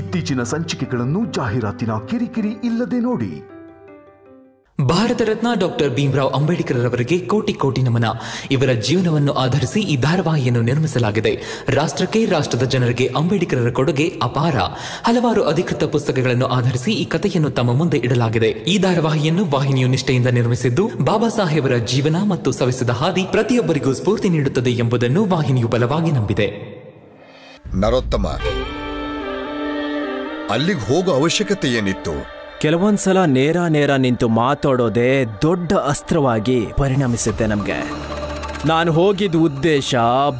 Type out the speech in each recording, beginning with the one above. ಇತ್ತೀಚಿನ ಸಂಚಿಕೆಗಳನ್ನು ಜಾಹೀರಾತಿನ ಕಿರಿಕಿರಿ ಇಲ್ಲದೆ ನೋಡಿ। ಭಾರತ ರತ್ನ ಡಾಕ್ಟರ್ ಭೀಮರಾವ್ ಅಂಬೇಡ್ಕರ್ ಅವರಿಗೆ ಕೋಟಿ ಕೋಟಿ ನಮನ। ಇವರ ಜೀವನವನ್ನು ಆಧರಿಸಿ ಈ ಧಾರಾವಾಹಿಯನ್ನು ನಿರ್ಮಿಸಲಾಗಿದೆ। ರಾಷ್ಟ್ರಕ್ಕೆ, ರಾಷ್ಟ್ರದ ಜನರಿಗೆ ಅಂಬೇಡ್ಕರರ ಕೊಡುಗೆ ಅಪಾರ। ಹಲವಾರು ಅಧಿಕೃತ ಪುಸ್ತಕಗಳನ್ನು ಆಧರಿಸಿ ಈ ಕಥೆಯನ್ನು ತಮ್ಮ ಮುಂದೆ ಇಡಲಾಗಿದೆ। ಈ ಧಾರಾವಾಹಿಯನ್ನು ವಾಹಿನಿಯು ನಿಷ್ಠೆಯಿಂದ ನಿರ್ಮಿಸಿದ್ದು, ಬಾಬಾ ಸಾಹೇಬರ ಜೀವನ ಮತ್ತು ಸವೆಸಿದ ಹಾದಿ ಪ್ರತಿಯೊಬ್ಬರಿಗೂ ಸ್ಫೂರ್ತಿ ನೀಡುತ್ತದೆ ಎಂಬುದನ್ನು ವಾಹಿನಿಯು ಬಲವಾಗಿ ನಂಬಿದೆ। ನರೋತ್ತಮ, ಅಲ್ಲಿಗೆ ಹೋಗೋ ಅವಶ್ಯಕತೆ ಏನಿತ್ತು? ಕೆಲವೊಂದು ಸಲ ನೇರ ನೇರ ನಿಂತು ಮಾತಾಡೋದೇ ದೊಡ್ಡ ಅಸ್ತ್ರವಾಗಿ ಪರಿಣಮಿಸುತ್ತೆ ನಮಗೆ। ನಾನು ಹೋಗಿದ್ದ ಉದ್ದೇಶ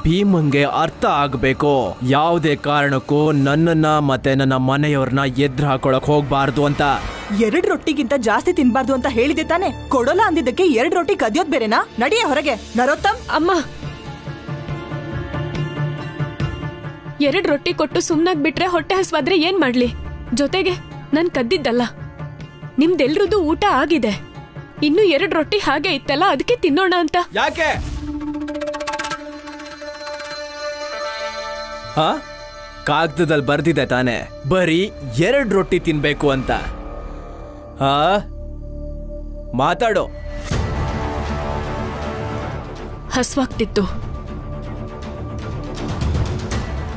ಭೀಮಂಗೆ ಅರ್ಥ ಆಗಬೇಕು। ಯಾವುದೇ ಕಾರಣಕ್ಕೂ ನನ್ನನ್ನು ಮತ್ತೆ ನನ್ನ ಮನೆಯವ್ರನ್ನ ಎದುರು ಹಾಕೊಳ್ಳೋಕೆ ಹೋಗಬಾರ್ದು ಅಂತ। ಎರಡು ರೊಟ್ಟಿಗಿಂತ ಜಾಸ್ತಿ ತಿನ್ನಬಾರ್ದು ಅಂತ ಹೇಳಿದೆ ತಾನೆ? ಕೊಡೋಲ್ಲ ಅಂದಿದ್ದಕ್ಕೆ ಎರಡು ರೊಟ್ಟಿ ಕದಿಯೋದು ಬೇರೆನಾ? ನಡಿಯ ಹೊರಗೆ ನರೋತ್ತಮ್। ಅಮ್ಮ, ಎರಡು ರೊಟ್ಟಿ ಕೊಟ್ಟು ಸುಮ್ಮನಾಗಿ ಬಿಟ್ರೆ ಹೊಟ್ಟೆ ಹಸುವಾದ್ರೆ ಏನ್ ಮಾಡ್ಲಿ? ಜೊತೆಗೆ ನಾನು ಕದ್ದಿದ್ದಲ್ಲ, ನಿಮ್ದೆಲ್ರದ್ದು ಊಟ ಆಗಿದೆ, ಇನ್ನು ಎರಡು ರೊಟ್ಟಿ ಹಾಗೆ ಇತ್ತಲ್ಲ, ಅದಕ್ಕೆ ತಿನ್ನೋಣ ಅಂತ। ಯಾಕೆ ಕಾಗದದಲ್ಲಿ ಬರ್ದಿದೆ ತಾನೆ, ಬರೀ ಎರಡು ರೊಟ್ಟಿ ತಿನ್ಬೇಕು ಅಂತ? ಹಾ, ಮಾತಾಡೋ। ಹಸುವಾಗ್ತಿತ್ತು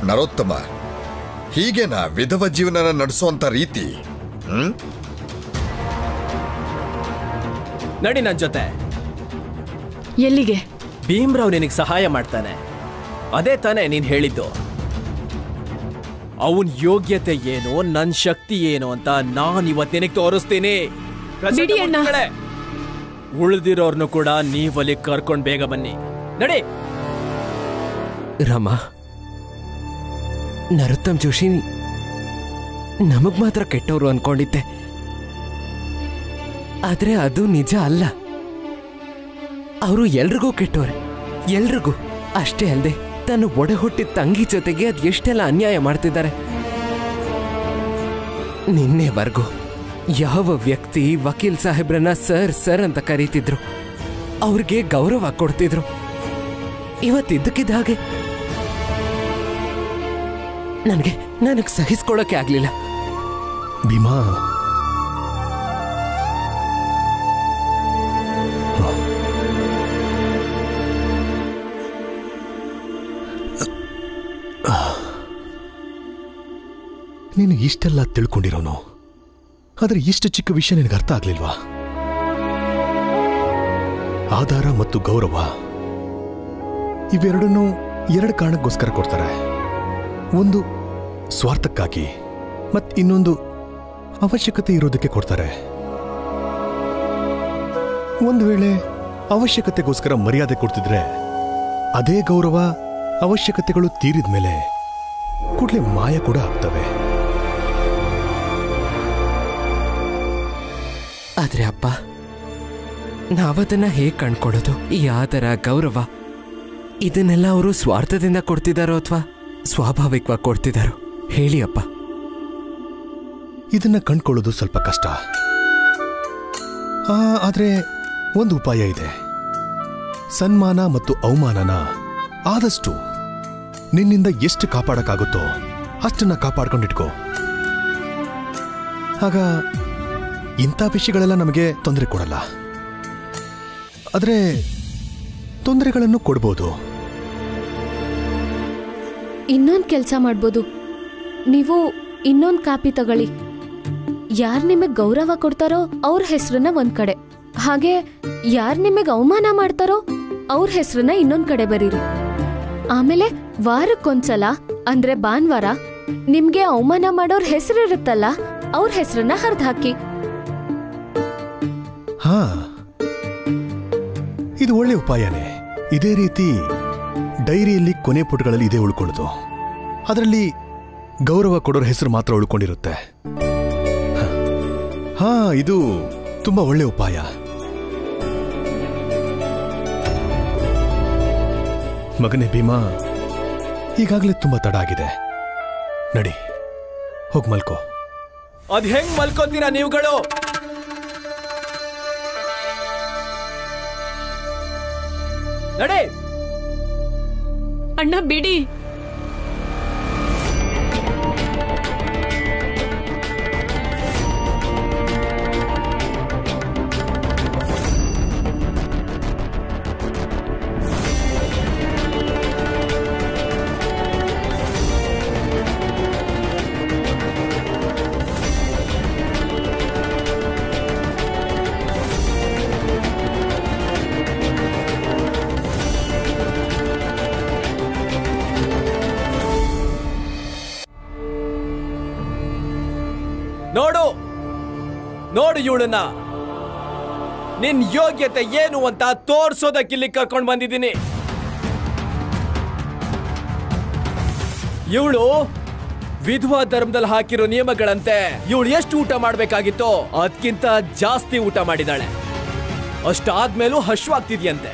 ನರೋತ್ತಮ, ಹೀಗೇನ ವಿಧವ ಜೀವನ ನಡೆಸುವಂತ ರೀತಿ? ನಡಿ ನನ್ನ ಜೊತೆ। ಎಲ್ಲಿಗೆ? ಭೀಮರಾವ್ ನಿನಗೆ ಸಹಾಯ ಮಾಡ್ತಾನೆ, ಅದೇ ತಾನೇ ನೀನು ಹೇಳಿದ್ದು। ಅವನ ಯೋಗ್ಯತೆ ಏನು, ನನ್ನ ಶಕ್ತಿ ಏನು ಅಂತ ನಾನು ಇವತ್ತು ನಿನಗೆ ತೋರಿಸ್ತೀನಿ। ಉಳಿದಿರೋರ್ನು ಕೂಡ ನೀವಲ್ಲಿ ಕರ್ಕೊಂಡು ಬೇಗ ಬನ್ನಿ, ನಡಿ। ರಾಮ, ನರೋತ್ತಮ್ ಜೋಶಿ ನಮಗ್ ಮಾತ್ರ ಕೆಟ್ಟವರು ಅನ್ಕೊಂಡಿದ್ದೆ, ಆದ್ರೆ ಅದು ನಿಜ ಅಲ್ಲ। ಅವರು ಎಲ್ರಿಗೂ ಕೆಟ್ಟವ್ರೆ, ಎಲ್ರಿಗೂ। ಅಷ್ಟೇ ಅಲ್ಲದೆ ತನ್ನ ಒಡೆ ಹುಟ್ಟಿದ ತಂಗಿ ಜೊತೆಗೆ ಅದು ಎಷ್ಟೆಲ್ಲ ಅನ್ಯಾಯ ಮಾಡ್ತಿದ್ದಾರೆ। ನಿನ್ನೆವರೆಗೂ ಯಾವ ವ್ಯಕ್ತಿ ವಕೀಲ್ ಸಾಹೇಬ್ರನ್ನ ಸರ್ ಸರ್ ಅಂತ ಕರೀತಿದ್ರು, ಅವ್ರಿಗೆ ಗೌರವ ಕೊಡ್ತಿದ್ರು, ಇವತ್ತಿದ್ದಕ್ಕಿದ್ದ ಹಾಗೆ ನನಗೆ ಸಹಿಸ್ಕೊಳ್ಳೋಕೆ ಆಗ್ಲಿಲ್ಲ। ಭೀಮಾ, ನೀನು ಇಷ್ಟೆಲ್ಲ ತಿಳ್ಕೊಂಡಿರೋನು, ಆದರೆ ಇಷ್ಟು ಚಿಕ್ಕ ವಿಷಯ ನಿನಗೆ ಅರ್ಥ ಆಗ್ಲಿಲ್ವಾ? ಆಧಾರ ಮತ್ತು ಗೌರವ ಇವೆರಡನ್ನೂ ಎರಡು ಕಾರಣಕ್ಕೋಸ್ಕರ ಕೊಡ್ತಾರೆ, ಒಂದು ಸ್ವಾರ್ಥಕ್ಕಾಗಿ ಮತ್ತು ಇನ್ನೊಂದು ಅವಶ್ಯಕತೆ ಇರೋದಕ್ಕೆ ಕೊಡ್ತಾರೆ। ಒಂದು ವೇಳೆ ಅವಶ್ಯಕತೆಗೋಸ್ಕರ ಮರ್ಯಾದೆ ಕೊಡ್ತಿದ್ರೆ ಅದೇ ಗೌರವ ಅವಶ್ಯಕತೆಗಳು ತೀರಿದ ಮೇಲೆ ಕೂಡಲೇ ಮಾಯ ಕೂಡ ಆಗ್ತವೆ। ಆದರೆ ಅಪ್ಪ, ನಾವದನ್ನು ಹೇಗೆ ಕಂಡುಕೊಳ್ಳೋದು? ಈ ಆದರ, ಗೌರವ ಇದನ್ನೆಲ್ಲ ಅವರು ಸ್ವಾರ್ಥದಿಂದ ಕೊಡ್ತಿದ್ದಾರೋ ಅಥವಾ ಸ್ವಾಭಾವಿಕವಾಗಿ ಕೊಡ್ತಿದ್ದಾರೋ ಹೇಳಿ ಅಪ್ಪ। ಇದನ್ನ ಕಂಡುಕೊಳ್ಳೋದು ಸ್ವಲ್ಪ ಕಷ್ಟ, ಆದರೆ ಒಂದು ಉಪಾಯ ಇದೆ। ಸನ್ಮಾನ ಮತ್ತು ಅವಮಾನನ ಆದಷ್ಟು ನಿನ್ನಿಂದ ಎಷ್ಟು ಕಾಪಾಡೋಕ್ಕಾಗುತ್ತೋ ಅಷ್ಟನ್ನ ಕಾಪಾಡ್ಕೊಂಡಿಟ್ಕೋ, ಆಗ ಇಂಥ ವಿಷಯಗಳೆಲ್ಲ ನಮಗೆ ತೊಂದರೆ ಕೊಡಲ್ಲ। ಆದರೆ ತೊಂದರೆಗಳನ್ನು ಕೊಡ್ಬೋದು। ಇನ್ನೊಂದು ಕೆಲಸ ಮಾಡ್ಬೋದು, ನೀವು ಇನ್ನೊಂದು ಕಾಪಿ ತಗೊಳ್ಳಿ, ಯಾರು ನಿಮಗೆ ಗೌರವ ಕೊಡ್ತಾರೋ ಅವ್ರ ಹೆಸರನ್ನ ಒಂದು ಕಡೆ, ಹಾಗೆ ಯಾರು ನಿಮಗೆ ಅವಮಾನ ಮಾಡ್ತಾರೋ ಅವ್ರ ಹೆಸರನ್ನ ಇನ್ನೊಂದು ಕಡೆ ಬರೀರಿ। ಆಮೇಲೆ ವಾರಕ್ಕೊಂದ್ಸಲ, ಅಂದ್ರೆ ಭಾನುವಾರ, ನಿಮಗೆ ಅವಮಾನ ಮಾಡೋರ್ ಹೆಸರಿರುತ್ತಲ್ಲ, ಅವ್ರ ಹೆಸರನ್ನ ಹರಿದು ಹಾಕಿ। ಹಾ, ಇದು ಒಳ್ಳೆ ಉಪಾಯನೇ। ಇದೇ ರೀತಿ ಡೈರಿಯಲ್ಲಿ ಕೊನೆ ಪುಟಗಳಲ್ಲಿ ಇದೇ ಉಳ್ಕೊಳ್ಳೋದು, ಅದರಲ್ಲಿ ಗೌರವ ಕೊಡೋರ ಹೆಸರು ಮಾತ್ರ ಉಳ್ಕೊಂಡಿರುತ್ತೆ। ಹಾ, ಇದು ತುಂಬಾ ಒಳ್ಳೆ ಉಪಾಯ। ಮಗನೇ ಭೀಮಾ, ಈಗಾಗಲೇ ತುಂಬಾ ತಡ ಆಗಿದೆ, ನಡಿ ಹೋಗಿ ಮಲ್ಕೋ। ಅದ್ ಹೆಂಗ್ ಮಲ್ಕೋತೀರಾ ನೀವುಗಳು? ನಡಿ ಅಣ್ಣ, ಬಿಡಿ। ನೋಡು ನೋಡು ಇವಳನ್ನ ನಿನ್ನ ಯೋಗ್ಯತೆ ಏನು ಅಂತ ತೋರಿಸೋದಕ್ಕೆ ಇಲ್ಲಿ ಕರ್ಕೊಂಡು ಬಂದಿದ್ದೀನಿ. ಇವಳು ವಿಧವಾ ಧರ್ಮದಲ್ಲಿ ಹಾಕಿರೋ ನಿಯಮಗಳಂತೆ ಇವಳು ಎಷ್ಟು ಊಟ ಮಾಡಬೇಕಾಗಿತ್ತು ಅದಕ್ಕಿಂತ ಜಾಸ್ತಿ ಊಟ ಮಾಡಿದಾಳೆ. ಅಷ್ಟಾದ್ಮೇಲೂ ಹಶ್ವಾಗ್ತಿದೆಯಂತೆ.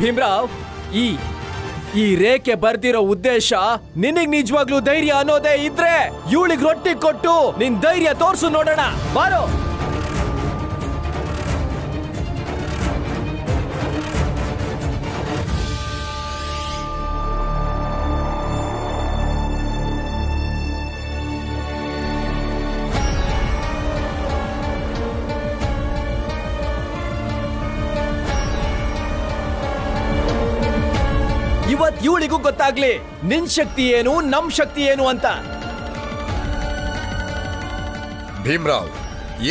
ಭೀಮರಾವ್, ಈ ರೇಖೆ ಬರ್ದಿರೋ ಉದ್ದೇಶ ನಿನಗೆ ನಿಜವಾಗ್ಲೂ ಧೈರ್ಯ ಅನ್ನೋದೇ ಇದ್ರೆ ಇವಳಿಗೆ ರೊಟ್ಟಿ ಕೊಟ್ಟು ನಿನ್ ಧೈರ್ಯ ತೋರಿಸು ನೋಡೋಣ. ಬಾರೋ. ಇವಳಿಗೂ ಗೊತ್ತಾಗ್ಲಿ ನಿನ್ ಶಕ್ತಿ ಏನು ನಮ್ ಶಕ್ತಿ ಏನು ಅಂತ. ಭೀಮರಾವ್,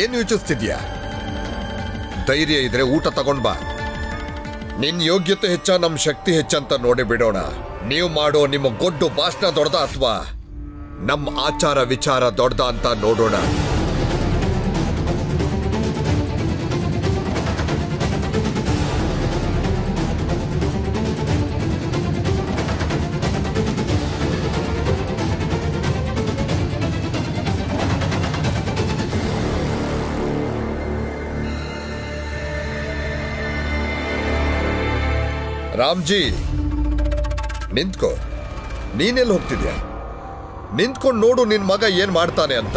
ಏನು ಯೋಚಿಸ್ತಿದ್ಯಾ? ಧೈರ್ಯ ಇದ್ರೆ ಊಟ ತಗೊಂಡ್ ಬಾ. ನಿನ್ ಯೋಗ್ಯತೆ ಹೆಚ್ಚ ನಮ್ ಶಕ್ತಿ ಹೆಚ್ಚಂತ ನೋಡಿ ಬಿಡೋಣ. ನೀವು ಮಾಡೋ ನಿಮ್ಮ ಗೊಡ್ಡು ಭಾಷಣ ದೊಡ್ಡದ ಅಥವಾ ನಮ್ ಆಚಾರ ವಿಚಾರ ದೊಡ್ಡದ ಅಂತ ನೋಡೋಣ. ರಾಮ್ಜಿ, ನಿಂತ್ಕೋ. ನೀನೆಲ್ಲಿ ಹೋಗ್ತಿದ್ಯಾ? ನಿಂತ್ಕೊಂಡು ನೋಡು ನಿನ್ ಮಗ ಏನ್ ಮಾಡ್ತಾನೆ ಅಂತ.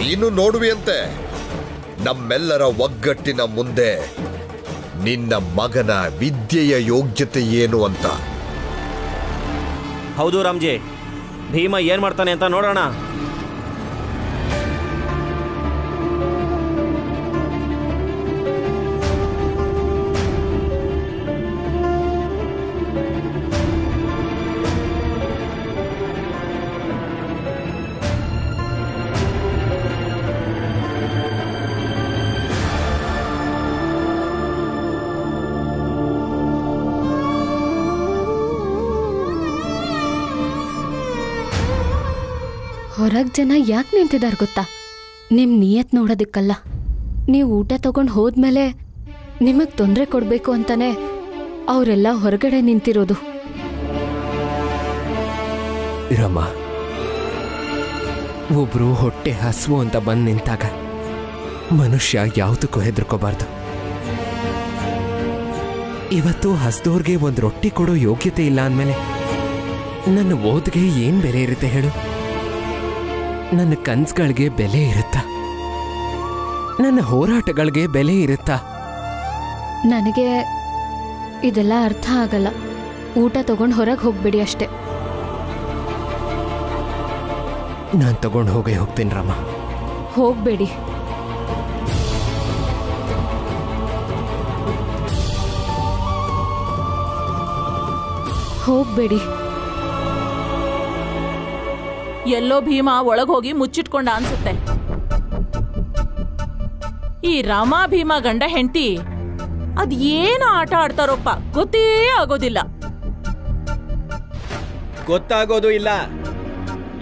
ನೀನು ನೋಡುವಂತೆ ನಮ್ಮೆಲ್ಲರ ಒಗ್ಗಟ್ಟಿನ ಮುಂದೆ ನಿನ್ನ ಮಗನ ವಿದ್ಯೆಯ ಯೋಗ್ಯತೆ ಏನು ಅಂತ. ಹೌದು ರಾಮ್ಜಿ, ಭೀಮ ಏನ್ ಮಾಡ್ತಾನೆ ಅಂತ ನೋಡೋಣ. ಹೊರಗೆ ಜನ ಯಾಕೆ ನಿಂತಿದ್ದಾರೆ ಗೊತ್ತಾ? ನಿಮ್ಮ ನಿಯತ್ ನೋಡೋದಕ್ಕಲ್ಲ. ನೀವು ಊಟ ತಗೊಂಡು ಹೋದ್ಮೇಲೆ ನಿಮಗೆ ತೊಂದರೆ ಕೊಡಬೇಕು ಅಂತಾನೆ ಅವರೆಲ್ಲ ಹೊರಗಡೆ ನಿಂತಿರೋದು. ಇರಮ್ಮ, ಒಬ್ರು ಹೊಟ್ಟೆ ಹಸುವು ಅಂತ ಬಂದು ನಿಂತಾಗ ಮನುಷ್ಯ ಯಾವುದಕ್ಕೂ ಹೆದರ್ಕೋಬಾರ್ದು. ಇವತ್ತು ಹಸ್ದೋರ್ಗೆ ಒಂದು ರೊಟ್ಟಿ ಕೊಡೋ ಯೋಗ್ಯತೆ ಇಲ್ಲ ಅಂದಮೇಲೆ ನನ್ನ ಓದ್ಗೆ ಏನು ಬೆಲೆ ಇರುತ್ತೆ ಹೇಳು? ನನ್ನ ಕನ್ಸುಗಳಿಗೆ ಬೆಲೆ ಇರುತ್ತಾ? ನನ್ನ ಹೋರಾಟಗಳಿಗೆ ಬೆಲೆ ಇರುತ್ತಾ? ನನಗೆ ಇದೆಲ್ಲ ಅರ್ಥ ಆಗಲ್ಲ. ಊಟ ತಗೊಂಡು ಹೊರಗೆ ಹೋಗ್ಬಿಡಿ ಅಷ್ಟೆ. ನಾನು ತಗೊಂಡು ಹೋಗ್ತೀನಿ ರಾಮ. ಹೋಗ್ಬೇಡಿ. ಹೋಗ್ಬೇಡಿ. ಎಲ್ಲೋ ಭೀಮ ಒಳಗೋಗಿ ಮುಚ್ಚಿಟ್ಕೊಂಡ ಅನ್ಸುತ್ತೆ. ಈ ರಾಮ ಭೀಮ ಗಂಡ ಹೆಂಡತಿ ಅದ್ ಏನು ಆಟ ಆಡ್ತಾರೋಪ್ಪ, ಗೊತ್ತೇ ಆಗೋದಿಲ್ಲ. ಗೊತ್ತಾಗೋದು ಇಲ್ಲ.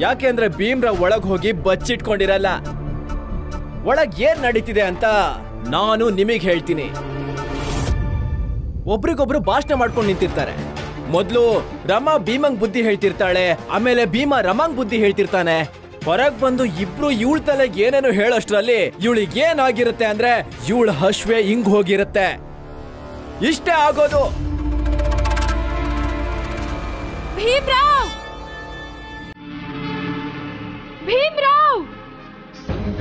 ಯಾಕೆಂದ್ರೆ ಭೀಮ್ರ ಒಳಗ್ ಹೋಗಿ ಬಚ್ಚಿಟ್ಕೊಂಡಿರಲ್ಲ. ಒಳಗ್ ಏನ್ ನಡೀತಿದೆ ಅಂತ ನಾನು ನಿಮಗ್ ಹೇಳ್ತೀನಿ. ಒಬ್ರಿಗೊಬ್ರು ಭಾಷಣ ಮಾಡ್ಕೊಂಡು ನಿಂತಿರ್ತಾರೆ. ಮೊದಲು ರಮಾ ಭೀಮಂಗ್ ಬುದ್ಧಿ ಹೇಳ್ತಿರ್ತಾಳೆ, ಆಮೇಲೆ ಭೀಮ ರಮಾಂಗ್ ಬುದ್ಧಿ ಹೇಳ್ತಿರ್ತಾನೆ. ಹೊರಗ್ ಬಂದು ಇಬ್ರು ಇವಳ ತಲೆಗೆ ಏನೇನು ಹೇಳೋಷ್ಟ್ರಲ್ಲಿ ಇವಳಿಗೆ ಏನಾಗಿರುತ್ತೆ ಅಂದ್ರೆ ಇವಳ ಹಶ್ವೆ ಹಿಂಗ್ ಹೋಗಿರುತ್ತೆ. ಇಷ್ಟೇ ಆಗೋದು. ಭೀಮರಾವ್, ಭೀಮರಾವ್,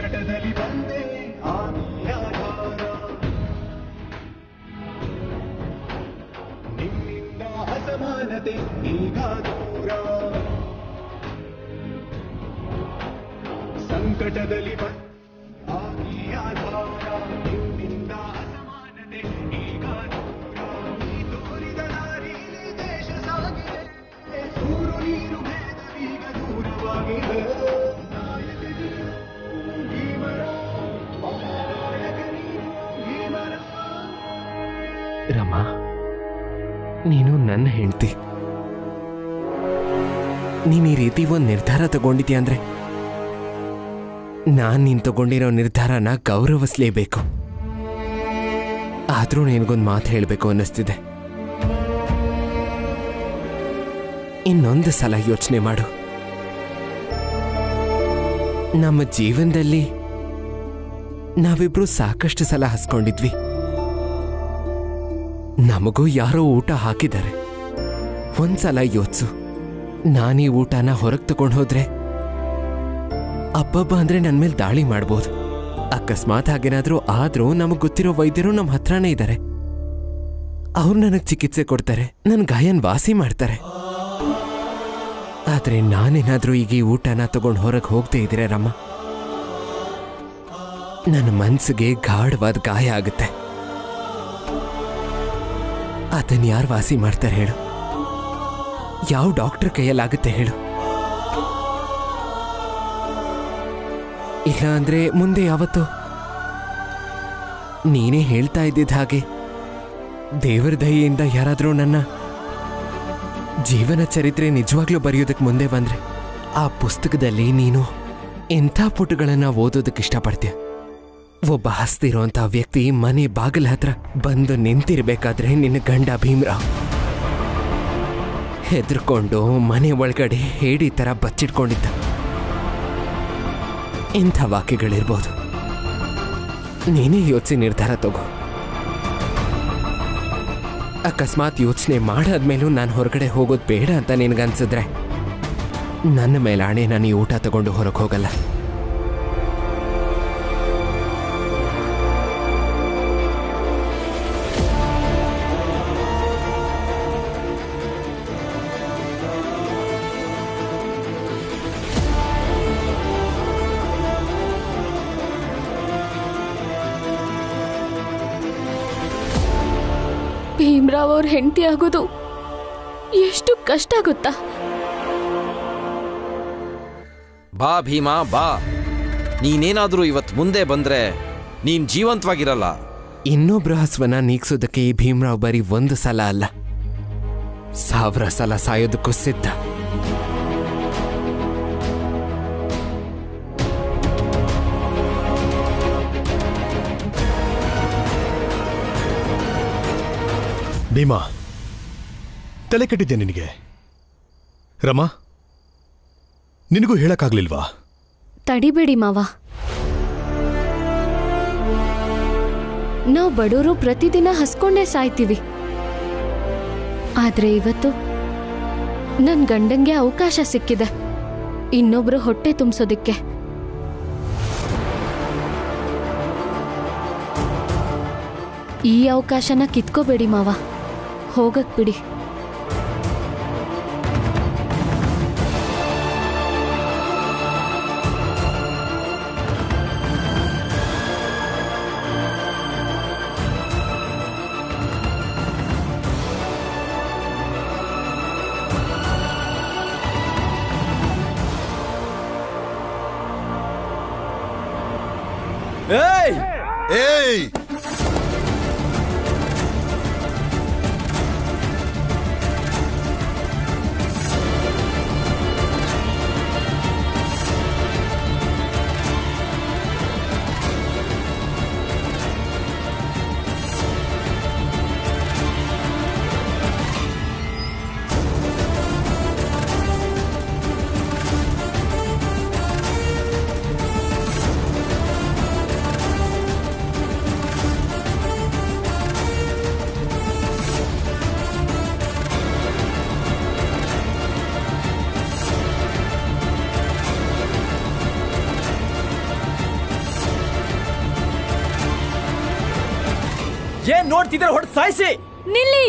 ಸಂಕಟದಲ್ಲಿ ರಮಾ, ನೀನು ನನ್ನ ಹೆಂಡತಿ, ನೀನು ಈ ರೀತಿ ಒಂದು ನಿರ್ಧಾರ ತಗೊಂಡಿದ್ದೀಯ ಅಂದ್ರೆ ನಾನು ನೀನು ತಗೊಂಡಿರೋ ನಿರ್ಧಾರನ ಗೌರವಿಸಲೇಬೇಕು. ಆದರೂ ನಿನಗೊಂದು ಮಾತು ಹೇಳಬೇಕು ಅನ್ನಿಸ್ತಿದೆ. ಇನ್ನೊಂದು ಸಲ ಯೋಚನೆ ಮಾಡು. ನಮ್ಮ ಜೀವನದಲ್ಲಿ ನಾವಿಬ್ರು ಸಾಕಷ್ಟು ಸಲ ಹಸ್ಕೊಂಡಿದ್ವಿ. ನಮಗೂ ಯಾರೋ ಊಟ ಹಾಕಿದ್ದಾರೆ. ಒಂದ್ಸಲ ಯೋಚಿಸು, ನಾನೀ ಊಟನ ಹೊರಗೆ ತಗೊಂಡು ಹೋದ್ರೆ ಅಬ್ಬಬ್ಬ ಅಂದ್ರೆ ನನ್ನ ಮೇಲೆ ದಾಳಿ ಮಾಡ್ಬೋದು. ಅಕಸ್ಮಾತ್ ಹಾಗೇನಾದ್ರೂ ಆದ್ರೂ ನಮಗೆ ಗೊತ್ತಿರೋ ವೈದ್ಯರು ನಮ್ಮ ಹತ್ರನೇ ಇದ್ದಾರೆ. ಅವ್ರು ನನಗೆ ಚಿಕಿತ್ಸೆ ಕೊಡ್ತಾರೆ, ನನ್ನ ಗಾಯನ ವಾಸಿ ಮಾಡ್ತಾರೆ. ಆದರೆ ನಾನೇನಾದ್ರೂ ಈಗ ಈ ಊಟನ ತಗೊಂಡು ಹೊರಗೆ ಹೋಗದೆ ಇದ್ರೆ ರಮ್ಮ, ನನ್ನ ಮನಸ್ಸಿಗೆ ಗಾಢವಾದ ಗಾಯ ಆಗುತ್ತೆ. ಅದನ್ನ ಯಾರು ವಾಸಿ ಮಾಡ್ತಾರೆ ಹೇಳು? ಯಾವ ಡಾಕ್ಟರ್ ಕೈಯಲ್ಲಾಗುತ್ತೆ ಹೇಳು? ಇಲ್ಲ ಅಂದ್ರೆ ಮುಂದೆ ಯಾವತ್ತೋ ನೀನೇ ಹೇಳ್ತಾ ಇದ್ದಿದ್ದ ಹಾಗೆ ದೇವರ ದಯೆಯಿಂದ ಯಾರಾದರೂ ನನ್ನ ಜೀವನ ಚರಿತ್ರೆ ನಿಜವಾಗ್ಲೂ ಬರೆಯೋದಕ್ಕೆ ಮುಂದೆ ಬಂದ್ರೆ ಆ ಪುಸ್ತಕದಲ್ಲಿ ನೀನು ಎಂಥ ಪುಟಗಳನ್ನು ಓದೋದಕ್ಕೆ ಇಷ್ಟಪಡ್ತೀಯ? ಒಬ್ಬ ಹಸ್ತಿರೋಂಥ ವ್ಯಕ್ತಿ ಮನೆ ಬಾಗಿಲ ಹತ್ರ ಬಂದು ನಿಂತಿರ್ಬೇಕಾದ್ರೆ ನಿನ್ನ ಗಂಡ ಭೀಮರಾವ್ ಹೆದರ್ಕೊಂಡು ಮನೆ ಒಳಗಡೆ ಹೇಡಿ ಥರ ಬಚ್ಚಿಟ್ಕೊಂಡಿದ್ದ. ಇಂಥ ವಾಕ್ಯಗಳಿರ್ಬೋದು. ನೀನೇ ಯೋಚಿಸಿ ನಿರ್ಧಾರ ತಗೋ. ಅಕಸ್ಮಾತ್ ಯೋಚನೆ ಮಾಡಾದ್ಮೇಲೂ ನಾನು ಹೊರಗಡೆ ಹೋಗೋದು ಬೇಡ ಅಂತ ನಿನಗನ್ಸಿದ್ರೆ ನನ್ನ ಮೇಲಾಣೆ, ನಾನು ಈ ಊಟ ತಗೊಂಡು ಹೊರಗೆ ಹೋಗಲ್ಲ. ಭೀಮರಾವ್ ಅವ್ರ ಹೆಂಡತಿ ಆಗೋದು ಎಷ್ಟು ಕಷ್ಟ ಗೊತ್ತಾ? ಬಾ ಭೀಮಾ ಬಾ, ನೀನೇನಾದ್ರೂ ಇವತ್ತು ಮುಂದೆ ಬಂದ್ರೆ ನೀನ್ ಜೀವಂತವಾಗಿರಲ್ಲ. ಇನ್ನೊಬ್ಬರ ಹಸುವನ್ನ ನೀಗ್ಸೋದಕ್ಕೆ ಈ ಭೀಮರಾವ್ ಬರೀ ಒಂದು ಸಲ ಅಲ್ಲ, 1000 ಸಲ ಸಾಯೋದಕ್ಕೂ ಸಿದ್ಧ. ಭೀಮಾ, ತಲೆ ಕೆಟ್ಟಿದ್ದೆ ನಿನಗೆ? ರಮಾ, ನಿನಗೂ ಹೇಳಕ್ಕಾಗ್ಲಿಲ್ವಾ? ತಡಿಬೇಡಿ ಮಾವ, ನಾವು ಬಡವರು ಪ್ರತಿದಿನ ಹಸ್ಕೊಂಡೇ ಸಾಯ್ತೀವಿ. ಆದ್ರೆ ಇವತ್ತು ನನ್ನ ಗಂಡಂಗೆ ಅವಕಾಶ ಸಿಕ್ಕಿದೆ ಇನ್ನೊಬ್ರು ಹೊಟ್ಟೆ ತುಂಬಿಸೋದಕ್ಕೆ. ಈ ಅವಕಾಶನ ಕಿತ್ಕೋಬೇಡಿ ಮಾವ, ಹೋಗಕ್ ಬಿಡಿ. ಏಯ್ ಏಯ್, ಏನ್ ನೋಡ್ತಿದ್ರೆ ಹೊಡೆದು ಸಾಯಿಸಿ ನಿಲ್ಲಿ.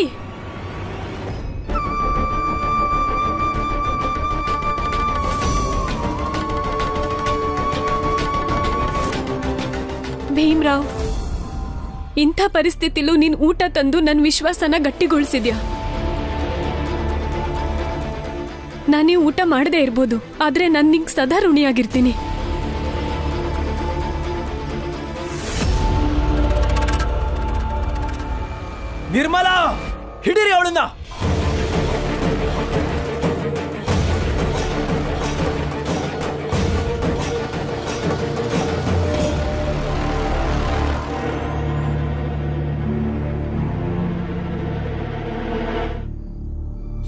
ಭೀಮರಾವ್, ಇಂಥ ಪರಿಸ್ಥಿತಿಲೂ ನೀನ್ ಊಟ ತಂದು ನನ್ನ ವಿಶ್ವಾಸನ ಗಟ್ಟಿಗೊಳಿಸಿದ್ಯಾ. ನಾನೀ ಊಟ ಮಾಡದೇ ಇರ್ಬೋದು, ಆದ್ರೆ ನಾನು ನಿಂಗೆ ಸದಾ ಋಣಿಯಾಗಿರ್ತೀನಿ. ನಿರ್ಮಲಾ, ಹಿಡಿರಿ ಅವಳನ್ನ.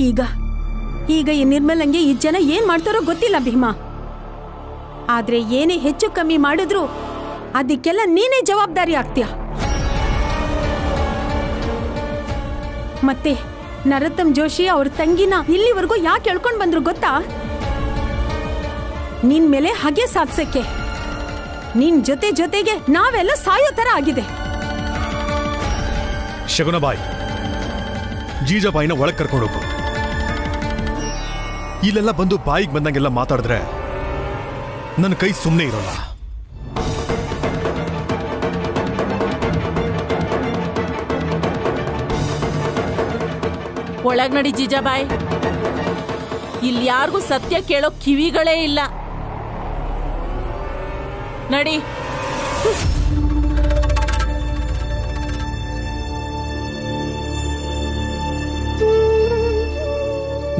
ಈಗ ಈಗ ಈ ನಿರ್ಮಲಂಗೆ ಈ ಜನ ಏನ್ ಮಾಡ್ತಾರೋ ಗೊತ್ತಿಲ್ಲ ಭೀಮಾ. ಆದ್ರೆ ಏನೇ ಹೆಚ್ಚು ಕಮ್ಮಿ ಮಾಡಿದ್ರು ಅದಕ್ಕೆಲ್ಲ ನೀನೇ ಜವಾಬ್ದಾರಿ ಆಗ್ತೀಯ. ಮತ್ತೆ ನರೋತ್ತಮ್ ಜೋಶಿ ಅವ್ರ ತಂಗಿನ ಇಲ್ಲಿವರೆಗೂ ಯಾಕೆ ಎಳ್ಕೊಂಡು ಬಂದ್ರು ಗೊತ್ತಾ? ನಿನ್ ಮೇಲೆ ಹಾಗೆ ಸಾಧಿಸಕ್ಕೆ. ನಿನ್ ಜೊತೆ ಜೊತೆಗೆ ನಾವೆಲ್ಲ ಸಾಯೋ ತರ ಆಗಿದೆ. ಶಗುನಬಾಯಿ ಜೀಜಾಬಾಯಿನ ಒಳಗೆ ಕರ್ಕೊಂಡು ಹೋಗು. ಇಲ್ಲೆಲ್ಲ ಬಂದು ಬಾಯಿಗೆ ಬಂದಂಗೆಲ್ಲ ಮಾತಾಡಿದ್ರೆ ನನ್ನ ಕೈ ಸುಮ್ಮನೆ ಇರೋಲ್ಲ. ಒಳಗ್ ನಡಿ ಜೀಜಾಬಾಯಿ. ಇಲ್ಲಿ ಯಾರಿಗೂ ಸತ್ಯ ಕೇಳೋ ಕಿವಿಗಳೇ ಇಲ್ಲ. ನಡಿ.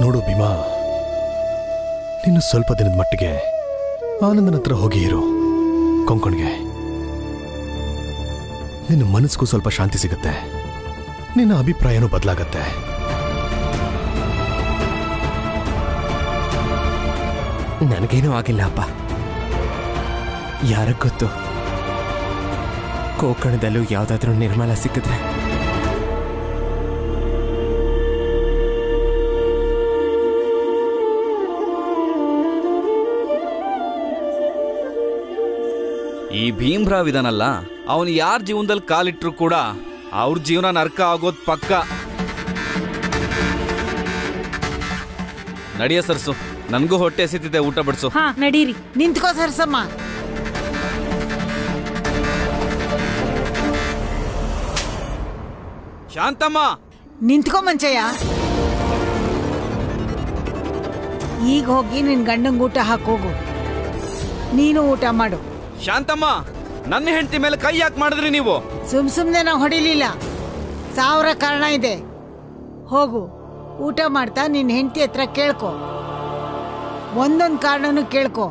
ನೋಡು ಭೀಮಾ, ನೀನು ಸ್ವಲ್ಪ ದಿನದ ಮಟ್ಟಿಗೆ ಆನಂದನ ಹತ್ರ ಹೋಗಿ ಇರು. ಕೊಂಕಣ್ಗೆ ನಿನ್ನ ಮನಸ್ಸಿಗೂ ಸ್ವಲ್ಪ ಶಾಂತಿ ಸಿಗುತ್ತೆ, ನಿನ್ನ ಅಭಿಪ್ರಾಯನೂ ಬದಲಾಗತ್ತೆ. ನನಗೇನೂ ಆಗಿಲ್ಲ ಅಪ್ಪ. ಯಾರ ಗೊತ್ತು, ಗೋಕರ್ಣದಲ್ಲೂ ಯಾವುದಾದ್ರೂ ನಿರ್ಮಲ ಸಿಕ್ಕಿದ್ರೆ ಈ ಭೀಮರಾವ್ ಇದನ್ನಲ್ಲ, ಅವನು ಯಾರ ಜೀವನದಲ್ಲಿ ಕಾಲಿಟ್ರು ಕೂಡ ಅವ್ರ ಜೀವನ ನರ್ಕ ಆಗೋದು ಪಕ್ಕ. ನಡಿಯ ಸರ್ಸು, ನನಗೂ ಹೊಟ್ಟೆ ಹಸಿತಿದೆ, ಊಟ ಬಡಿಸು. ಹಾ ನಡೀರಿ. ನಿಂತ್ಕೋ ಸರ್ಸಮ್ಮ. ಶಾಂತಮ್ಮ ನಿಂತ್ಕೋ. ಮಂಚಯ್ಯ ಈಗ ಹೋಗಿ ನಿನ್ ಗಂಡಂಗೆ ಊಟ ಹಾಕೋಗು, ನೀನು ಊಟ ಮಾಡು. ಶಾಂತಮ್ಮ ನನ್ನ ಹೆಂಡತಿ ಮೇಲೆ ಕೈ ಯಾಕೆ ಮಾಡಿದ್ರಿ ನೀವು? ಸುಮ್ ಸುಮ್ನೆ ನಾವು ಹೊಡಿಲಿಲ್ಲ, ಸಾವಿರ ಕಾರಣ ಇದೆ. ಹೋಗು ಊಟ ಮಾಡ್ತಾ ನಿನ್ನ ಹೆಂಡತಿ ಹತ್ರ ಕೇಳ್ಕೊ, ಒಂದೊಂದು ಕಾರಣನೂ ಕೇಳ್ಕೊ.